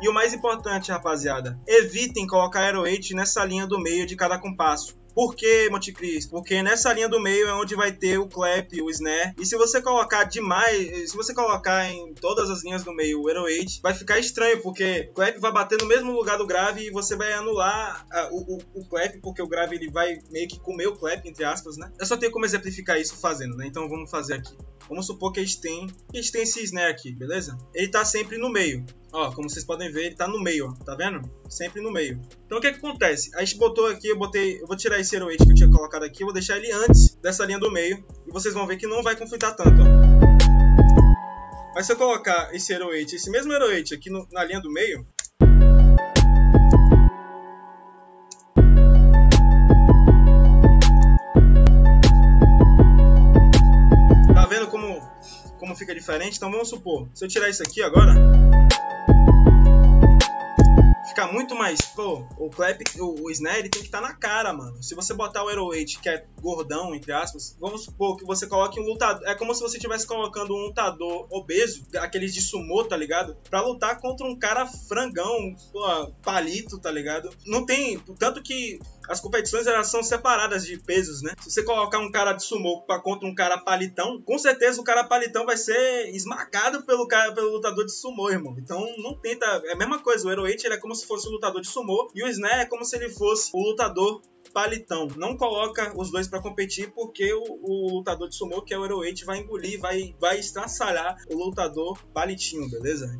E o mais importante, rapaziada, evitem colocar Hero 8 nessa linha do meio de cada compasso. Por que, Montecristo? Porque nessa linha do meio é onde vai ter o clap, o snare. E se você colocar demais, se você colocar em todas as linhas do meio o Hero 8, vai ficar estranho, porque o clap vai bater no mesmo lugar do grave e você vai anular o clap, porque o grave ele vai meio que comer o clap, entre aspas, né? Eu só tenho como exemplificar isso fazendo, né? Então vamos fazer aqui. Vamos supor que a gente tem esse snare aqui, beleza? Ele tá sempre no meio. Ó, como vocês podem ver, ele tá no meio, ó. Tá vendo? Sempre no meio. Então o que é que acontece? A gente botou aqui, eu vou tirar esse Hero 8 que eu tinha colocado aqui, eu vou deixar ele antes dessa linha do meio. E vocês vão ver que não vai conflitar tanto, ó. Mas se eu colocar esse Hero 8, esse mesmo Hero 8 aqui na linha do meio, tá vendo como fica diferente? Então vamos supor, se eu tirar isso aqui agora, muito mais, pô, o clap, o snare ele tem que estar na cara, mano. Se você botar o Hero 8, que é gordão, entre aspas, vamos supor que você coloque um lutador, é como se você estivesse colocando um lutador obeso, aqueles de sumô, tá ligado? Pra lutar contra um cara frangão, pô, palito, tá ligado? Não tem, tanto que as competições elas são separadas de pesos, né? Se você colocar um cara de sumô contra um cara palitão, com certeza o cara palitão vai ser esmagado pelo lutador de sumô, irmão. Então não tenta, é a mesma coisa, o Hero 8 ele é como se fosse o lutador de sumô e o snare é como se ele fosse o lutador palitão. Não coloca os dois pra competir, porque o lutador de sumô, que é o Hero 8, vai engolir, vai estraçalhar o lutador palitinho, beleza?